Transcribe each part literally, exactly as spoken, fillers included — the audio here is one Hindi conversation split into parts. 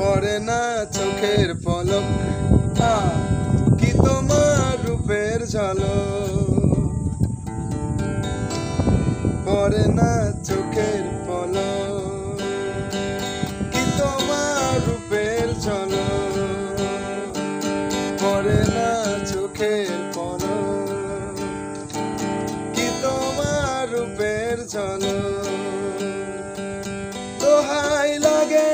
पड़े ना चोखेर पलक कि तोमार रूपेर झलक पड़े ना चोखेर पलक कि तोमार रूपेर झलक पड़े ना चोखेर पलक कि तोमार रूपेर झलक तोहाई लागे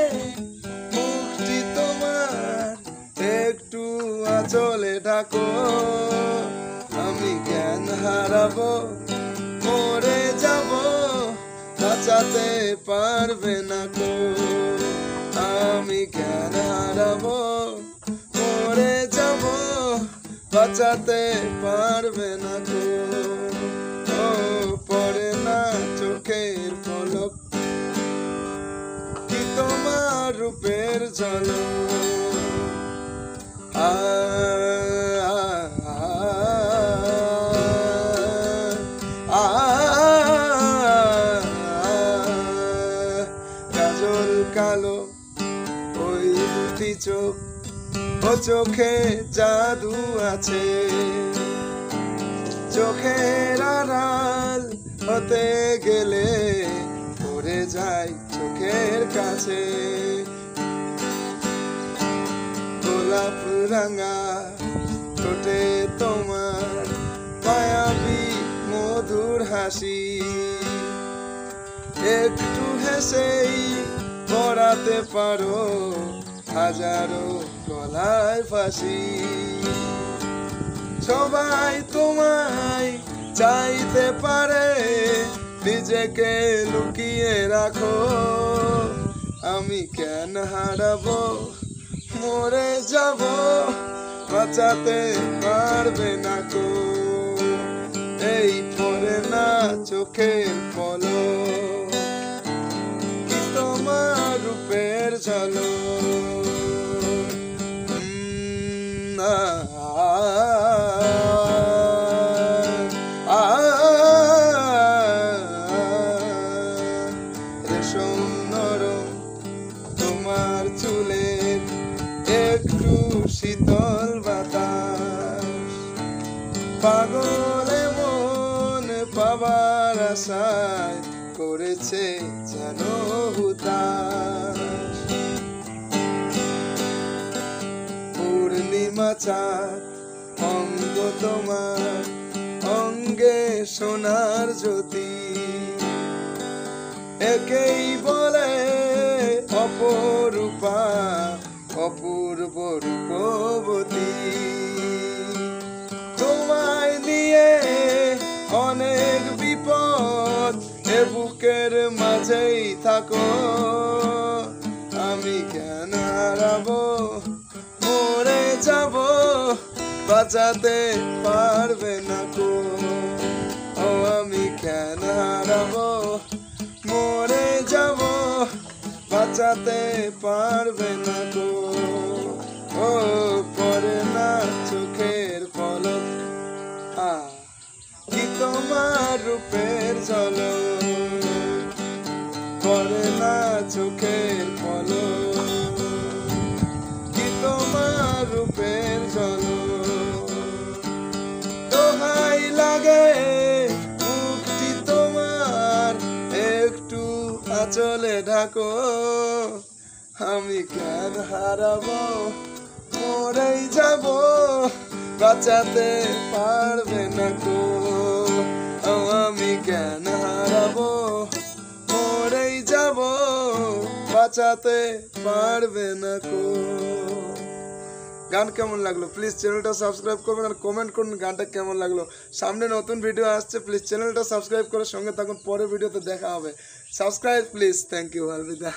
चले ढाको आमी ज्ञान हाराबो मोरे जाबो बाँचाते पारबे ना को आमी ज्ञान हाराबो मोरे जाबो बाँचाते पारबे ना को ओ पड़े ना चोखेर पलक कि तोमार रूपेर झलक आ, आ, आ, आ, काजल कालो ओई दुटी चोख ओ चोखे जादू आछे चोखेर आড়াল होते गेले पड़े जाय चोखेर काছে रंगा टोटे तोमार मायाबी मधुर हासि एकटू हेसेई पड़ाते पारो हजारो गलाय फासि सबाई तोमाय चाइते पारे निजेके लुकिए राखो आमी केन हाराबो मोरे जाबो बाँचाते पारबे ना को एई पड़े ना चोखेर पलक कि तोमार रूपेर झलक mm, ah, ah, ah, ah, रेशम नरम तोमार चुले शीतल बतास पागले मन पावार आशाय करेछे जानो हुताश पूर्णिमा चाँद अंग तोमार अंगे सोनार ज्योति एकेई बोले अपरूपा अपूर्व रूपवती तुम्हारे लिए अनेक विपद ए बुकेर माझेई थाको आमी ज्ञान हाराबो मोरे जाबो बाँचाते पारबे ना को ओ आमी ज्ञान हाराबो मोरे जाबो बाँचाते पारबे ना को ओ पड़े ना चोखेर पलक कि तोमार रूपेर झलक पड़े ना चोखेर पलक कि तोमार रूपेर झलक तोहाई लागे मुखटी तोमार एकटू आँचले ढाको आमी ज्ञान हाराबो मोरे जाबो बाँचाते पारबे ना को आमी ज्ञान हाराबो मोरे जाबो बाँचाते पारबे ना को गान केमन लागलो प्लिज चैनलटा सबस्क्राइब करबेन और कमेंट करुन गानटा केमन लागलो सामने नतुन भिडियो आसछे प्लिज चैनलटा सबस्क्राइब करे संगे थाकुन परेर भिडियोते देखा होबे सबस्क्राइब प्लिज थैंक यू अलविदा।